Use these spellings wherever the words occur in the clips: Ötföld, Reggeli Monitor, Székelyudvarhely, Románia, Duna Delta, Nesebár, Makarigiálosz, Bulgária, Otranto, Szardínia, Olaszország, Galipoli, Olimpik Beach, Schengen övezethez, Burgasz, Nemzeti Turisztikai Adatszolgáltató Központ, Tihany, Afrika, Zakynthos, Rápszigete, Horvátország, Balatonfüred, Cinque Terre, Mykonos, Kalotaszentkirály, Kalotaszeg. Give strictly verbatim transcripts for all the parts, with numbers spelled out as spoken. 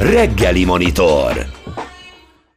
Reggeli monitor.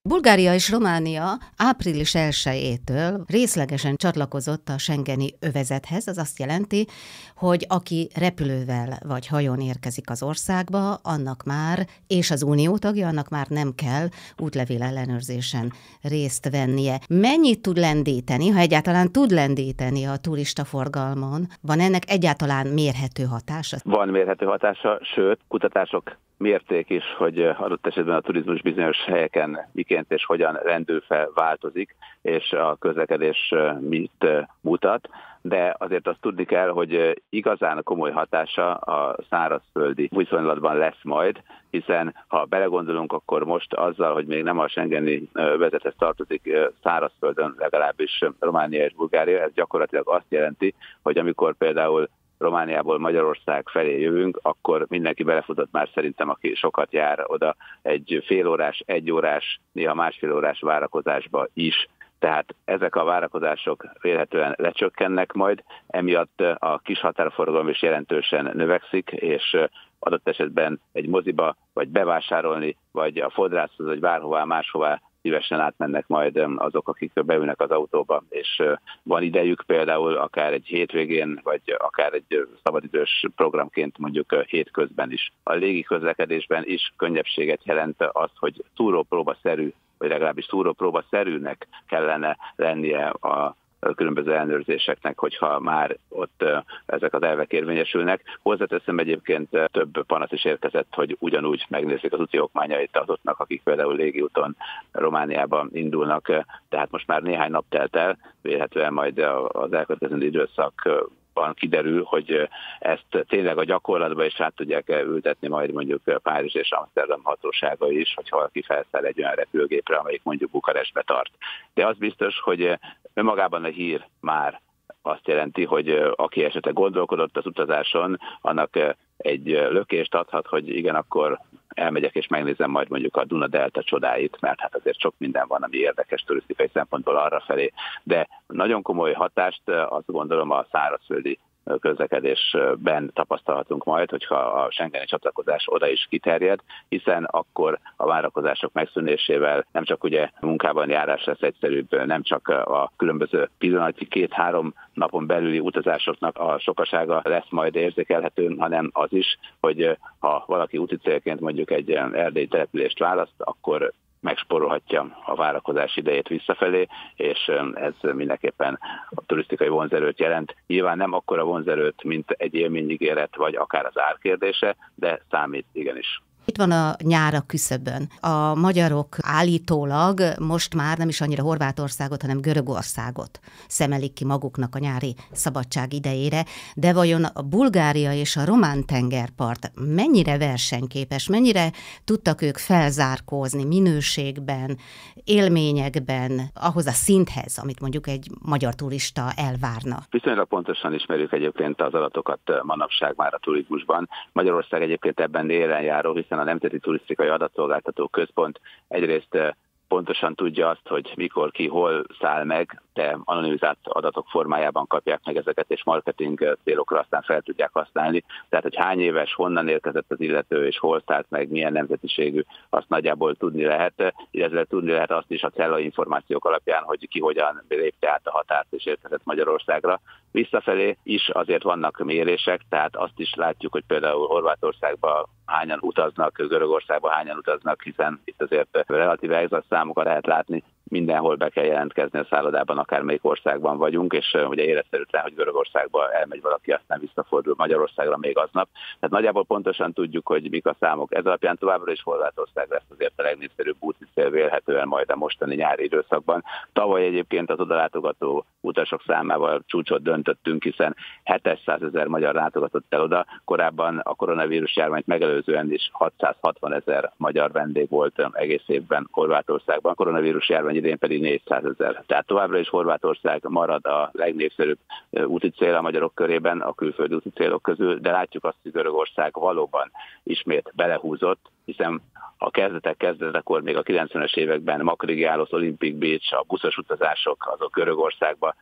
Bulgária és Románia április elsejétől részlegesen csatlakozott a schengeni övezethez, az azt jelenti, hogy aki repülővel vagy hajón érkezik az országba, annak már, és az unió tagja, annak már nem kell útlevél ellenőrzésen részt vennie. Mennyit tud lendíteni, ha egyáltalán tud lendíteni a turista forgalmon? Van ennek egyáltalán mérhető hatása? Van mérhető hatása, sőt, kutatások mérték is, hogy adott esetben a turizmus bizonyos helyeken miként és hogyan rendül fel változik, és a közlekedés mit mutat, de azért azt tudni kell, hogy igazán komoly hatása a szárazföldi viszonylatban lesz majd, hiszen ha belegondolunk, akkor most azzal, hogy még nem a schengeni övezethez tartozik szárazföldön, legalábbis Románia és Bulgária, ez gyakorlatilag azt jelenti, hogy amikor például Romániából Magyarország felé jövünk, akkor mindenki belefutott már szerintem, aki sokat jár oda, egy fél órás, egy órás, néha másfél órás várakozásba is. Tehát ezek a várakozások vélhetően lecsökkennek majd, emiatt a kis határforgalom is jelentősen növekszik, és adott esetben egy moziba, vagy bevásárolni, vagy a fodrászhoz, vagy bárhová, máshová szívesen átmennek majd azok, akik beülnek az autóba, és van idejük például akár egy hétvégén, vagy akár egy szabadidős programként mondjuk hétközben is. A légi közlekedésben is könnyebbséget jelent az, hogy túrópróbaszerű, vagy legalábbis túrópróbaszerűnek kellene lennie a különböző ellenőrzéseknek, hogyha már ott ezek az elvek érvényesülnek. Hozzáteszem, egyébként több panasz is érkezett, hogy ugyanúgy megnézzük az úti okmányait azoknak, akik például légiúton Romániában indulnak. Tehát most már néhány nap telt el, vélhetően majd az elkövetkező időszakban kiderül, hogy ezt tényleg a gyakorlatban is át tudják ültetni majd mondjuk Párizs és Amszterdam hatósága is, hogyha valaki felszáll egy olyan repülőgépre, amelyik mondjuk Bukarestbe tart. De az biztos, hogy önmagában a hír már azt jelenti, hogy aki esetleg gondolkodott az utazáson, annak egy lökést adhat, hogy igen, akkor elmegyek és megnézem majd mondjuk a Duna Delta csodáit, mert hát azért sok minden van, ami érdekes turisztikai szempontból arrafelé. De nagyon komoly hatást azt gondolom a szárazföldi közlekedésben tapasztalhatunk majd, hogyha a schengeni csatlakozás oda is kiterjed, hiszen akkor a várakozások megszűnésével nem csak ugye munkában járás lesz egyszerűbb, nem csak a különböző pillanatnyi két-három napon belüli utazásoknak a sokasága lesz majd érzékelhető, hanem az is, hogy ha valaki úti célként mondjuk egy erdélyi települést választ, akkor megspórolhatja a várakozás idejét visszafelé, és ez mindenképpen a turisztikai vonzerőt jelent. Nyilván nem akkora vonzerőt, mint egy élményigéret, vagy akár az árkérdése, de számít igenis. Itt van a nyár a küszöbön. A magyarok állítólag most már nem is annyira Horvátországot, hanem Görögországot szemelik ki maguknak a nyári szabadság idejére, de vajon a Bulgária és a román tengerpart mennyire versenyképes, mennyire tudtak ők felzárkózni minőségben, élményekben, ahhoz a szinthez, amit mondjuk egy magyar turista elvárna? Viszonylag pontosan ismerjük egyébként az adatokat manapság már a turizmusban. Magyarország egyébként ebben élen járó, hiszen a Nemzeti Turisztikai Adatszolgáltató Központ egyrészt pontosan tudja azt, hogy mikor, ki, hol száll meg, de anonimizált adatok formájában kapják meg ezeket, és marketing célokra aztán fel tudják használni. Tehát, hogy hány éves, honnan érkezett az illető, és hol szállt meg, milyen nemzetiségű, azt nagyjából tudni lehet, illetve tudni lehet azt is a cellai információk alapján, hogy ki hogyan lépte át a határt, és érkezett Magyarországra. Visszafelé is azért vannak mérések, tehát azt is látjuk, hogy például Horvátországban hányan utaznak, Görögországban hányan utaznak, hiszen itt azért relatív egzakt számokat lehet látni, mindenhol be kell jelentkezni a szállodában, akármelyik országban vagyunk, és ugye életszerűtlen, hogy Görögországba elmegy valaki, aztán visszafordul Magyarországra még aznap. Tehát nagyjából pontosan tudjuk, hogy mik a számok. Ez alapján továbbra is Horvátország lesz azért a legnépszerűbb úti cél vélhetően majd a mostani nyári időszakban. Tavaly egyébként az odalátogató utasok számával csúcsot döntöttünk, hiszen hétszázezer magyar látogatott el oda. Korábban a koronavírus járványt megelőzően is hatszázhatvanezer magyar vendég volt egész évben Horvátországban. A koronavírus járvány idén pedig négyszázezer. Tehát továbbra is Horvátország marad a legnépszerűbb úti cél a magyarok körében, a külföldi úti célok közül, de látjuk azt, hogy Görögország valóban ismét belehúzott, hiszen a kezdetek kezdetekor még a kilencvenes években Makarigiálosz, Olimpik Beach, a buszos utazások azok Görögországba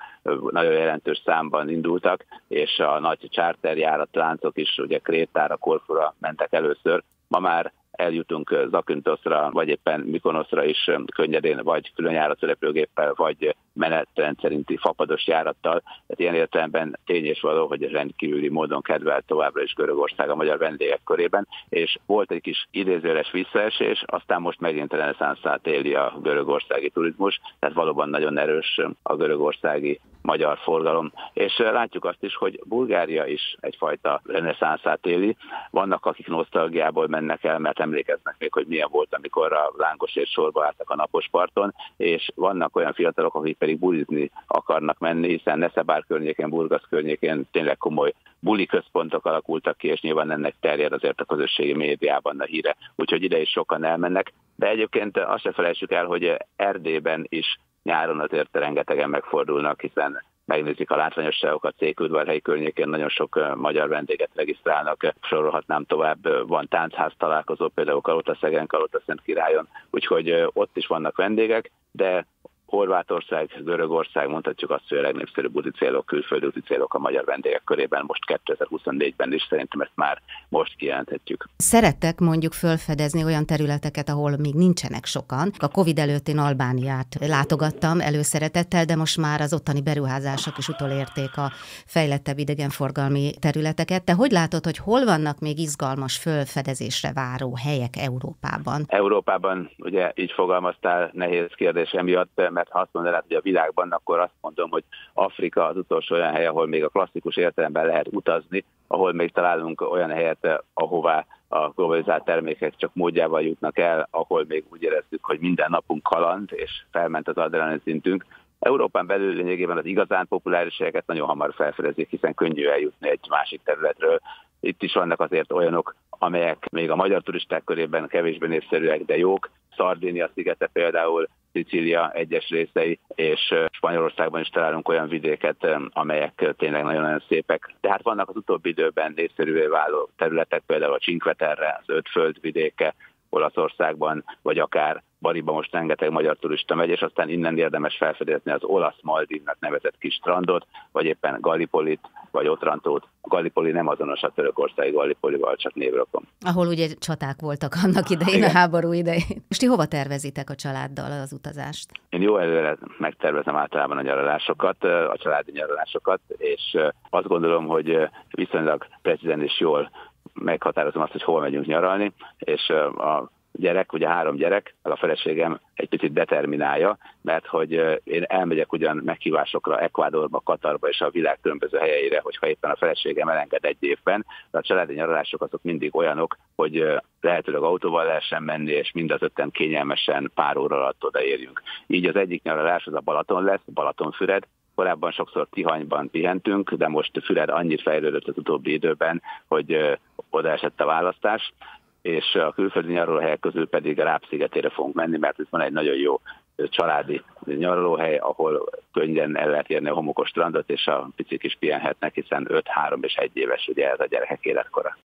nagyon jelentős számban indultak, és a nagy charterjáratláncok is ugye Krétára, Korfura mentek először. Ma már eljutunk Zakynthosra, vagy éppen Mykonoszra is könnyedén, vagy külön járatú repülőgéppel, vagy menetrend szerinti fapados járattal. Tehát ilyen értelemben tény és való, hogy rendkívüli módon kedvelt továbbra is Görögország a magyar vendégek körében, és volt egy kis idézőres visszaesés, aztán most megint reneszánszát éli a görögországi turizmus, tehát valóban nagyon erős a görögországi magyar forgalom. És látjuk azt is, hogy Bulgária is egyfajta reneszánszát éli. Vannak, akik nosztalgiából mennek el, mert emlékeznek még, hogy milyen volt, amikor a lángosért sorba álltak a napos parton, és vannak olyan fiatalok, akik pedig bulizni akarnak menni, hiszen Nesebár környékén, Burgasz környékén tényleg komoly buli központok alakultak ki, és nyilván ennek terjed azért a közösségi médiában a híre. Úgyhogy ide is sokan elmennek. De egyébként azt se felejtsük el, hogy Erdélyben is nyáron azért rengetegen megfordulnak, hiszen megnézik a látványosságokat, Székelyudvarhely környékén nagyon sok magyar vendéget regisztrálnak, sorolhatnám tovább, van táncház találkozó, például Kalotaszegen, Kalotaszentkirályon, úgyhogy ott is vannak vendégek, de Horvátország, Görögország, mondhatjuk azt, hogy a legnépszerűbb úti célok, külföldi úti célok a magyar vendégek körében most kétezer-huszonnégyben is, szerintem ezt már most kijelenthetjük. Szerettek mondjuk felfedezni olyan területeket, ahol még nincsenek sokan. A Covid előtt én Albániát látogattam előszeretettel, de most már az ottani beruházások is utolérték a fejlettebb idegenforgalmi területeket. Te hogy látod, hogy hol vannak még izgalmas felfedezésre váró helyek Európában? Európában, ugye így fogalmaztál, nehéz kérdés emiatt, mert ha azt mondanád, hogy a világban, akkor azt mondom, hogy Afrika az utolsó olyan hely, ahol még a klasszikus értelemben lehet utazni, ahol még találunk olyan helyet, ahová a globalizált termékek csak módjával jutnak el, ahol még úgy érezzük, hogy minden napunk kaland, és felment az adrenalin szintünk. Európán belül lényegében az igazán populáris helyeket nagyon hamar felfedezik, hiszen könnyű eljutni egy másik területről. Itt is vannak azért olyanok, amelyek még a magyar turisták körében kevésbé népszerűek, de jók. Szardínia szigete például, Szicília egyes részei, és Spanyolországban is találunk olyan vidéket, amelyek tényleg nagyon-nagyon szépek. De hát vannak az utóbbi időben népszerűvé váló területek, például a Cinque Terre, az Ötföld vidéke Olaszországban, vagy akár Baliba most rengeteg magyar turista megy, és aztán innen érdemes felfedezni az olasz Maldívnak nevezett kis strandot, vagy éppen Galipolit, vagy Otrantót. Galipoli nem azonos a törökországi Galipolival, csak névrokon. Ahol ugye csaták voltak annak idején, igen, a háború idején. Most ti hova tervezitek a családdal az utazást? Én jó előre megtervezem általában a nyaralásokat, a családi nyaralásokat, és azt gondolom, hogy viszonylag precízen és jól meghatározom azt, hogy hol megyünk nyaralni, és a gyerek, ugye három gyerek, a feleségem egy picit determinálja, mert hogy én elmegyek ugyan meghívásokra Ecuadorba, Katarba és a világ különböző helyeire, hogyha éppen a feleségem elenged egy évben, de a családi nyaralások azok mindig olyanok, hogy lehetőleg autóval lehessen menni, és mind az ötten kényelmesen pár óra alatt odaérjünk. Így az egyik nyaralás az a Balaton lesz, Balatonfüred. Korábban sokszor Tihanyban pihentünk, de most Füred annyit fejlődött az utóbbi időben, hogy odaesett a választás, és a külföldi nyaralóhelyek közül pedig a Rápszigetére fogunk menni, mert itt van egy nagyon jó családi nyaralóhely, ahol könnyen el lehet érni a homokos strandot, és a picik is pihenhetnek, hiszen öt, három és egy éves ugye ez a gyerekek életkora.